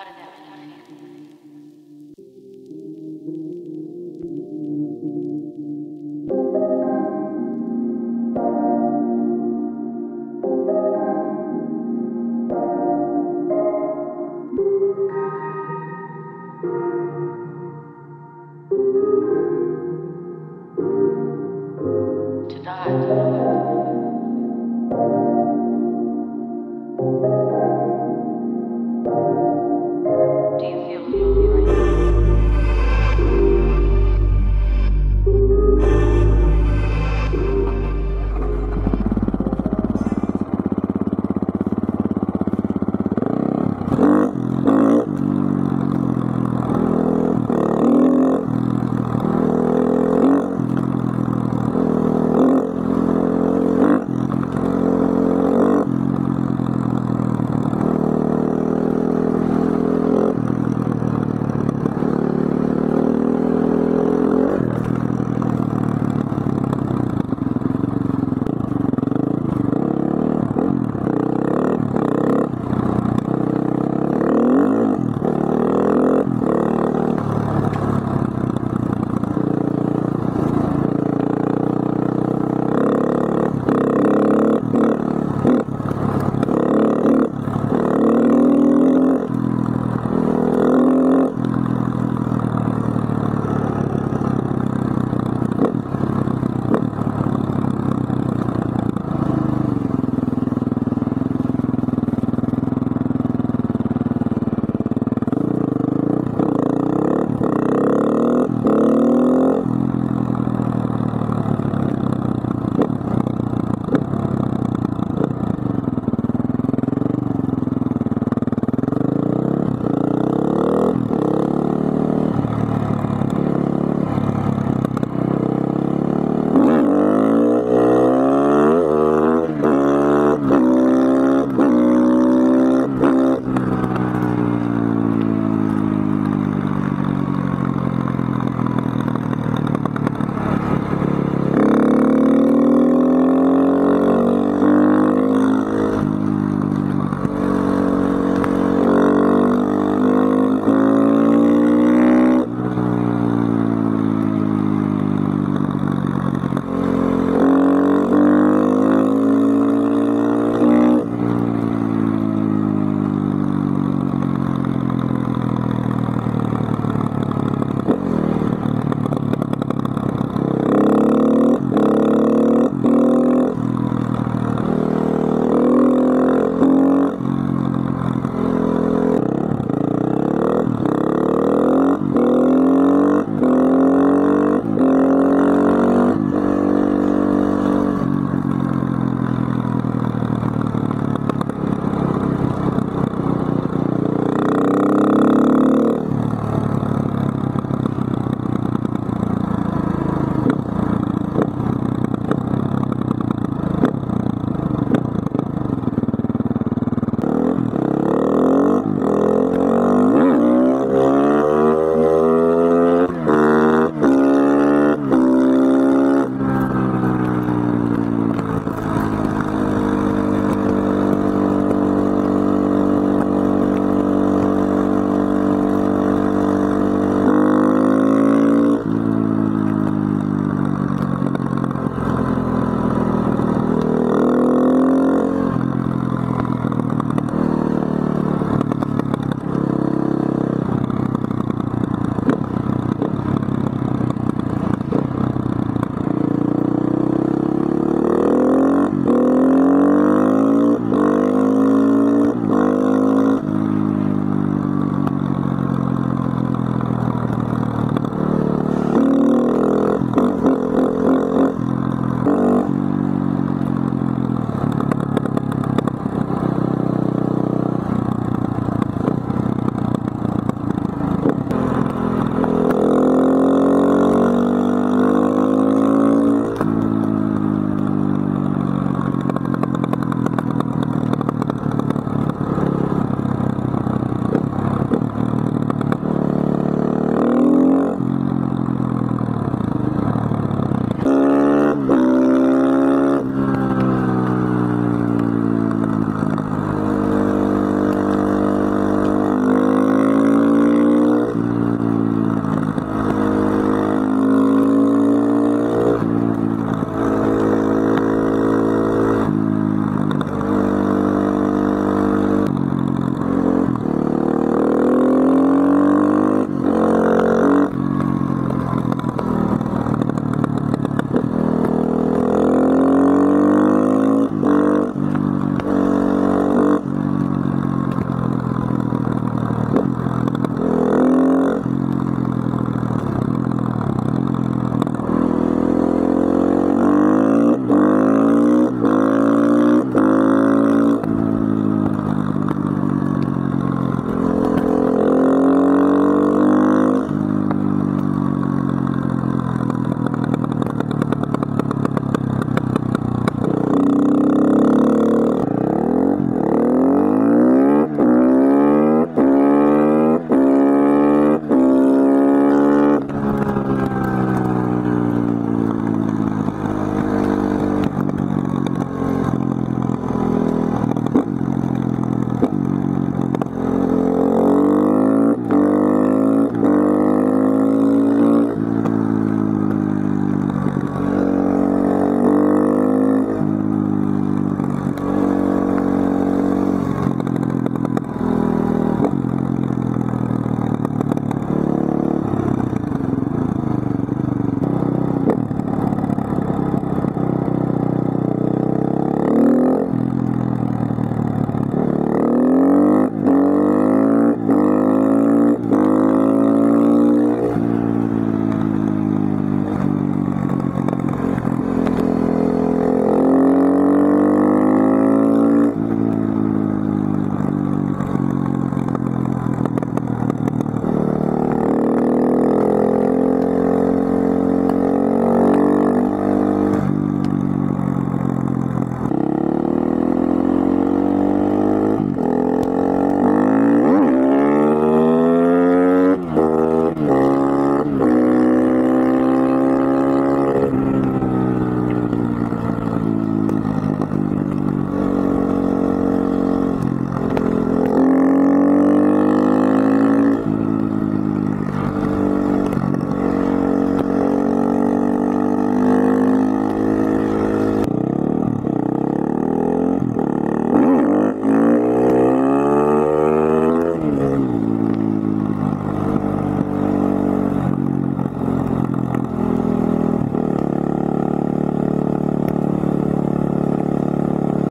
out of that.